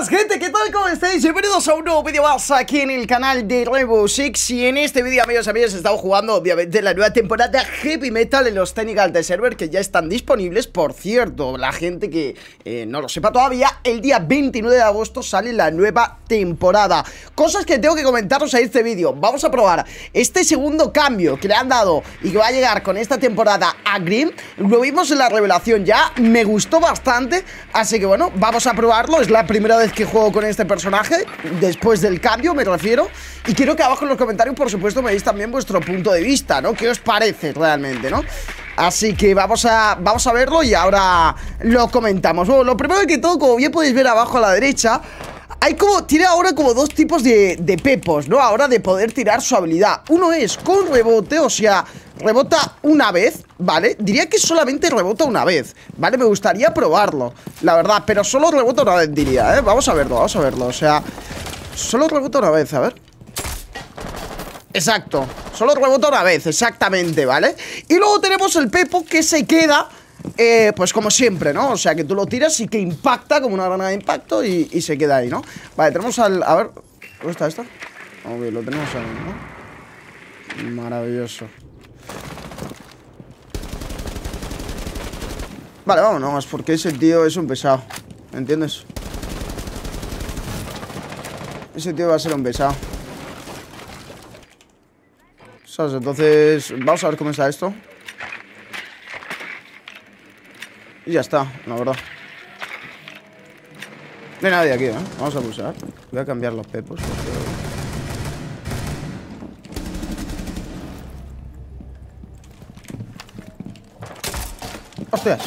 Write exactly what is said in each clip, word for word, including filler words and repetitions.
Buenas gente, ¿qué tal? ¿Cómo estáis? Bienvenidos a un nuevo vídeo más aquí en el canal de Rainbow Six. Y en este vídeo, amigos, amigos, he estado jugando obviamente la nueva temporada Heavy Metal en los Technical de Server, que ya están disponibles. Por cierto, la gente que eh, no lo sepa todavía, el día veintinueve de agosto sale la nueva temporada. Cosas que tengo que comentaros a este vídeo. Vamos a probar este segundo cambio que le han dado y que va a llegar con esta temporada a Green. Lo vimos en la revelación ya, me gustó bastante, así que bueno, vamos a probarlo. Es la primera Primera vez que juego con este personaje, después del cambio me refiero. Y quiero que abajo en los comentarios, por supuesto, me deis también vuestro punto de vista, ¿no? ¿Qué os parece realmente, no? Así que vamos a, vamos a verlo y ahora lo comentamos. Bueno, lo primero que todo, como bien podéis ver abajo a la derecha, hay como, tiene ahora como dos tipos de, de pepos, ¿no? Ahora de poder tirar su habilidad. Uno es con rebote, o sea, rebota una vez, ¿vale? Diría que solamente rebota una vez, ¿vale? Me gustaría probarlo, la verdad, pero solo rebota una vez, diría, ¿eh? Vamos a verlo, vamos a verlo, o sea, solo rebota una vez, a ver. Exacto, solo rebota una vez, exactamente, ¿vale? Y luego tenemos el pepo que se queda... Eh, pues como siempre, ¿no? O sea, que tú lo tiras y que impacta como una granada de impacto y, y se queda ahí, ¿no? Vale, tenemos al... A ver... ¿Dónde está esta? Ok, lo tenemos ahí, ¿no? Maravilloso. Vale, vámonos, porque ese tío es un pesado, ¿entiendes? Ese tío va a ser un pesado, ¿sabes? Entonces... Vamos a ver cómo está esto. Y ya está, la verdad. No hay nadie aquí, ¿eh? Vamos a pulsar. Voy a cambiar los pepos porque... ¡Hostias!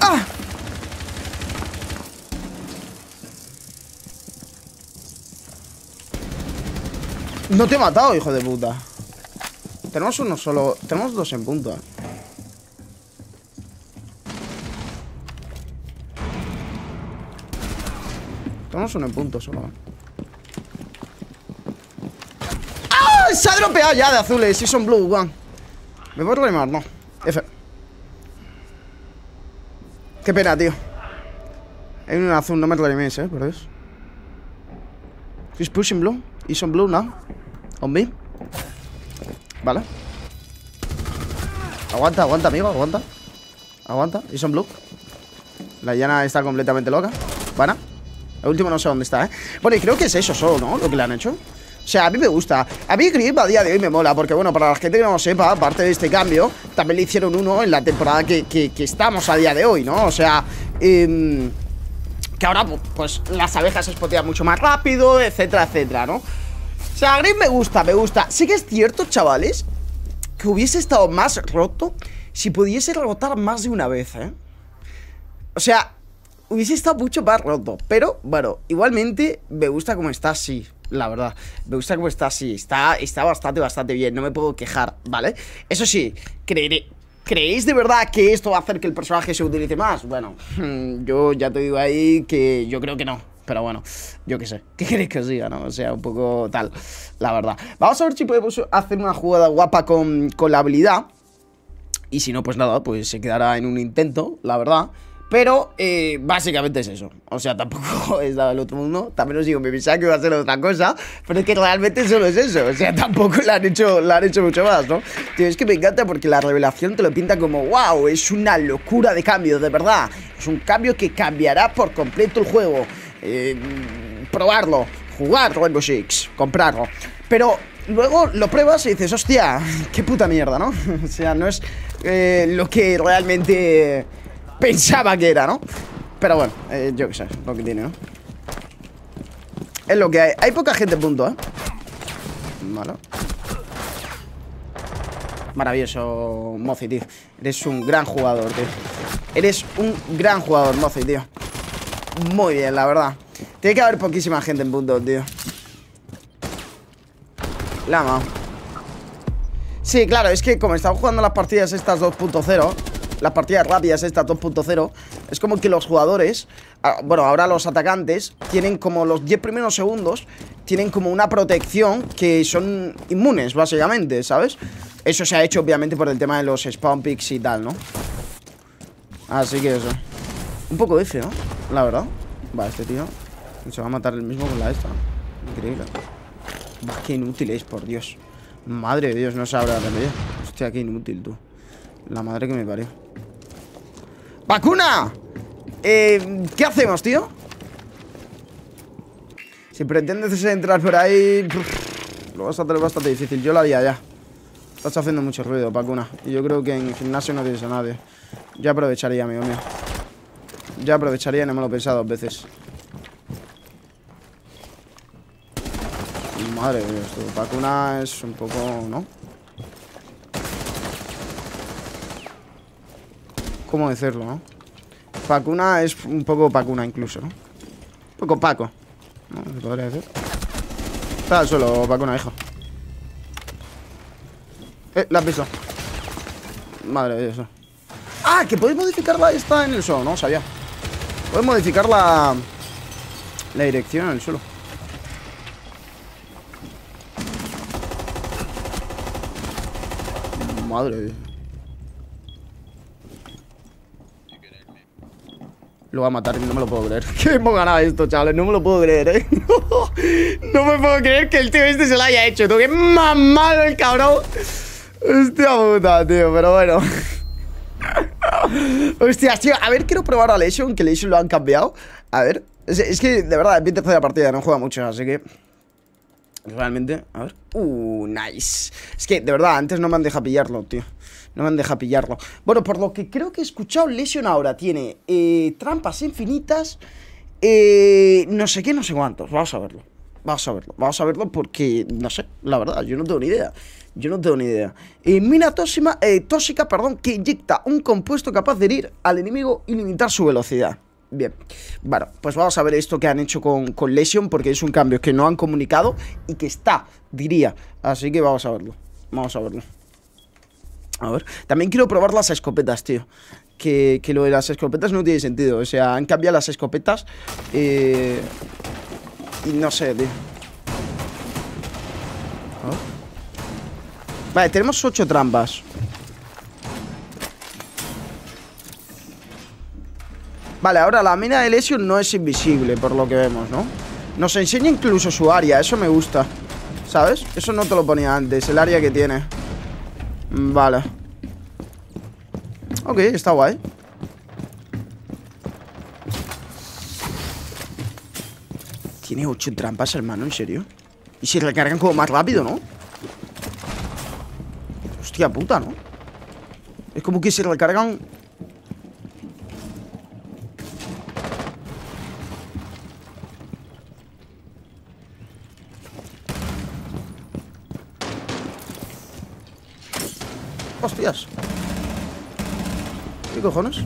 ¡Ah! No te he matado, hijo de puta. Tenemos uno solo... Tenemos dos en punta. Estamos uno en punto solo. ¡Ah! Se ha dropeado ya de azules. Sí, son blue, one. ¿Me puedo reanimar? No. F. Qué pena, tío. Hay un azul, no me reaniméis, ¿eh? Por Dios. He's pushing blue. He's on blue now. On me. Vale. Aguanta, aguanta, amigo, aguanta. Aguanta. He's on blue. La llana está completamente loca. Vana. El último no sé dónde está, ¿eh? Bueno, y creo que es eso solo, ¿no? Lo que le han hecho. O sea, a mí me gusta. A mí Grip a día de hoy me mola. Porque, bueno, para la gente que no lo sepa, aparte de este cambio, también le hicieron uno en la temporada que, que, que estamos a día de hoy, ¿no? O sea, eh, que ahora, pues, las abejas se espotean mucho más rápido, etcétera, etcétera, ¿no? O sea, Grip me gusta, me gusta. Sí que es cierto, chavales, que hubiese estado más roto si pudiese rebotar más de una vez, ¿eh? O sea... Hubiese estado mucho más roto, pero bueno, igualmente me gusta como está así, la verdad. Me gusta como está así, está, está bastante, bastante bien, no me puedo quejar, ¿vale? Eso sí, creeré. ¿Creéis de verdad que esto va a hacer que el personaje se utilice más? Bueno, yo ya te digo ahí que yo creo que no. Pero bueno, yo qué sé, ¿qué queréis que os diga, no? O sea, un poco tal, la verdad. Vamos a ver si podemos hacer una jugada guapa con, con la habilidad. Y si no, pues nada, pues se quedará en un intento, la verdad. Pero, eh, básicamente es eso. O sea, tampoco es nada del otro mundo. También os digo, me pensaba que iba a ser otra cosa, pero es que realmente solo es eso. O sea, tampoco la han hecho, la han hecho mucho más, ¿no? Tío, es que me encanta porque la revelación te lo pinta como wow, es una locura de cambio, de verdad. Es un cambio que cambiará por completo el juego. eh, Probarlo, jugar Rainbow Six, comprarlo. Pero luego lo pruebas y dices, hostia, qué puta mierda, ¿no? O sea, no es eh, lo que realmente... pensaba que era, ¿no? Pero bueno, eh, yo qué sé, lo que tiene, ¿no? Es lo que hay. Hay poca gente, punto, ¿eh? Vale. Maravilloso, Mozi, tío. Eres un gran jugador, tío. Eres un gran jugador, Mozi, tío. Muy bien, la verdad. Tiene que haber poquísima gente en punto, tío. La mao. Sí, claro, es que como estamos jugando las partidas estas dos punto cero... Las partidas rápidas esta dos punto cero, es como que los jugadores, bueno, ahora los atacantes, tienen como los diez primeros segundos, tienen como una protección que son inmunes, básicamente, ¿sabes? Eso se ha hecho, obviamente, por el tema de los spawn picks y tal, ¿no? Así que eso. Un poco F, ¿no? la verdad. Va, este tío se va a matar el mismo con la esta. Increíble. Va, qué inútil es, por Dios. Madre de Dios, no sabrá remediar. Hostia, qué inútil, tú. La madre que me parió. ¡Vacuna! Eh, ¿Qué hacemos, tío? Si pretendes entrar por ahí, lo vas a tener bastante difícil. Yo lo haría ya. Estás haciendo mucho ruido, vacuna. Y yo creo que en el gimnasio no tienes a nadie. Ya aprovecharía, amigo mío. Ya aprovecharía y no me lo he pensado dos veces. Madre de Dios, tu vacuna es un poco, ¿no? ¿Cómo decirlo, no? Vacuna es un poco vacuna incluso, ¿no? Un poco paco, ¿no? ¿Se podría decir? Está al suelo, vacuna, hijo. Eh, la has visto. Madre de Dios. Ah, que podéis modificarla esta en el suelo, no sabía. Podéis modificar la... la dirección en el suelo. Madre de Dios. Lo va a matar y no me lo puedo creer. Que hemos ganado esto, chavales. No me lo puedo creer, eh. No me puedo creer que el tío este se lo haya hecho, tú. Que más malo el cabrón. Hostia puta, tío. Pero bueno. Hostia, tío. A ver, quiero probar a Lesion. Que Lesion lo han cambiado. A ver. Es, es que, de verdad, es mi tercera partida. No juega mucho, así que... Realmente, a ver. Uh, nice. Es que, de verdad, antes no me han dejado pillarlo, tío. No me han dejado pillarlo. Bueno, por lo que creo que he escuchado, Lesion ahora tiene eh, trampas infinitas. Eh, no sé qué, no sé cuántos. Vamos a verlo. Vamos a verlo. Vamos a verlo porque, no sé, la verdad, yo no tengo ni idea. Yo no tengo ni idea. Eh, mina tóxica, eh, tóxica, perdón, que inyecta un compuesto capaz de herir al enemigo y limitar su velocidad. Bien, bueno, pues vamos a ver esto que han hecho con, con Lesion, porque es un cambio que no han comunicado y que está, diría. Así que vamos a verlo, vamos a verlo. A ver, también quiero probar las escopetas, tío. Que, que lo de las escopetas no tiene sentido, o sea, han cambiado las escopetas. Eh, y no sé, tío. A ver. Vale, tenemos ocho trampas. Vale, ahora la mina de Lesion no es invisible, por lo que vemos, ¿no? Nos enseña incluso su área, eso me gusta, ¿sabes? Eso no te lo ponía antes, el área que tiene. Vale. Ok, está guay. Tiene ocho trampas, hermano, ¿en serio? Y se recargan como más rápido, ¿no? Hostia puta, ¿no? Es como que se recargan... Hostias. ¿Qué cojones?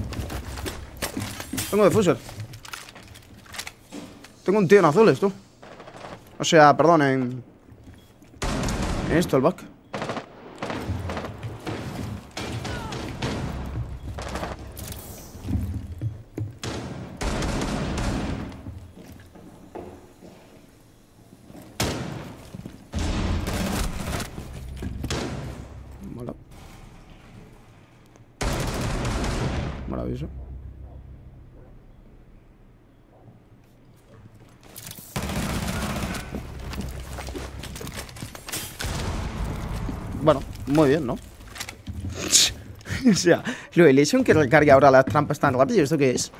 Tengo defuser. Tengo un tío en azules, tú. O sea, perdón, en... en esto, el Buck. Maravilloso. Bueno, muy bien, ¿no? O sea, lo de Lesion que recargue ahora las trampas tan rápido, ¿esto qué es?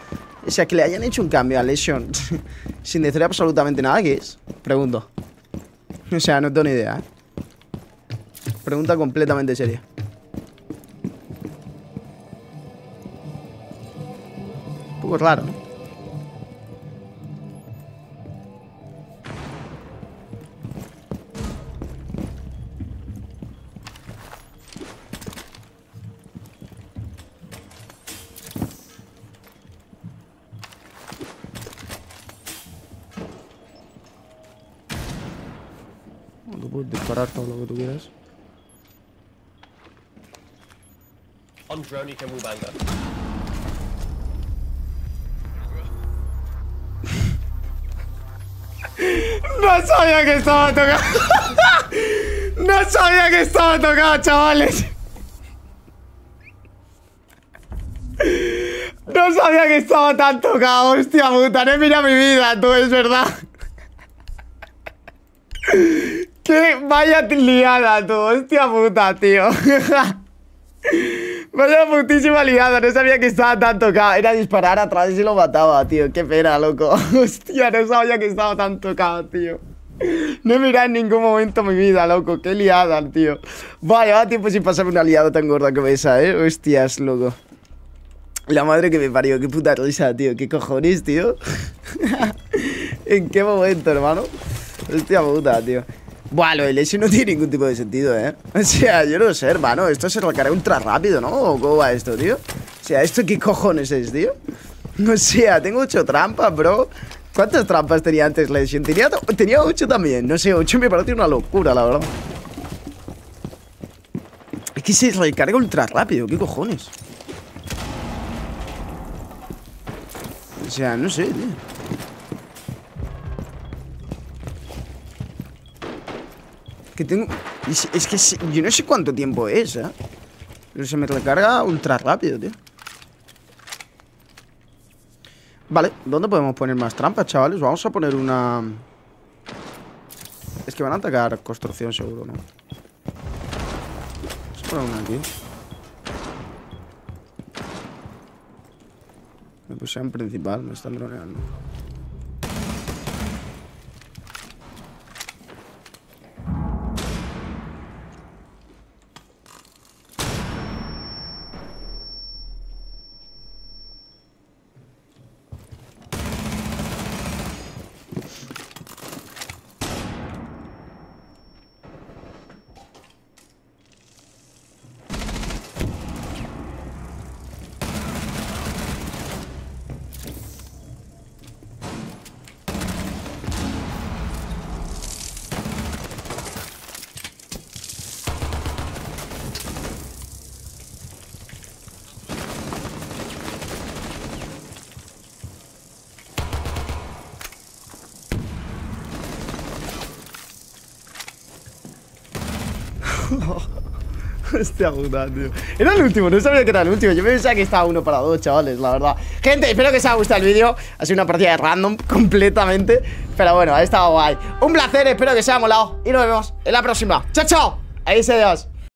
O sea, que le hayan hecho un cambio a Lesion sin decir absolutamente nada, ¿qué es? Pregunto. O sea, no tengo ni idea, ¿eh? Pregunta completamente seria. Raro, ¿no? No te puedes disparar todo lo que tú quieras. On drone, you can move anger. No sabía que estaba tocado. No sabía que estaba tocado, chavales. No sabía que estaba tan tocado, hostia puta. No he mirado mi vida, tú, es verdad. Que vaya liada, tú, hostia puta, tío. Vaya putísima liada, no sabía que estaba tan tocado. Era disparar atrás y se lo mataba, tío. Qué pena, loco. Hostia, no sabía que estaba tan tocado, tío. No he mirado en ningún momento mi vida, loco. Qué liada, tío. Vaya, tiempo sin pasar una liada tan gorda como esa, eh. Hostias, loco. La madre que me parió, qué puta risa, tío. Qué cojones, tío. ¿En qué momento, hermano? Hostia puta, tío. Buah, lo de Lesion no tiene ningún tipo de sentido, eh. O sea, yo no sé, hermano. Esto se recarga ultra rápido, ¿no? ¿O cómo va esto, tío? O sea, ¿esto qué cojones es, tío? O sea, tengo ocho trampas, bro. ¿Cuántas trampas tenía antes Lesion? Tenía, tenía ocho también. No sé, ocho me parece una locura, la verdad. Es que se recarga ultra rápido. ¿Qué cojones? O sea, no sé, tío. Que tengo... Es, es que se... yo no sé cuánto tiempo es, ¿eh? Pero se me recarga ultra rápido, tío. Vale, ¿dónde podemos poner más trampas, chavales? Vamos a poner una... Es que van a atacar construcción seguro, ¿no? Vamos a poner una aquí. Me puse en principal, me están droneando. Hostia puta, tío. Era el último, no sabía que era el último. Yo pensaba que estaba uno para dos, chavales, la verdad. Gente, espero que os haya gustado el vídeo. Ha sido una partida de random completamente, pero bueno, ha estado guay. Un placer, espero que os haya molado y nos vemos en la próxima. Chao, chao. Adiós, adiós.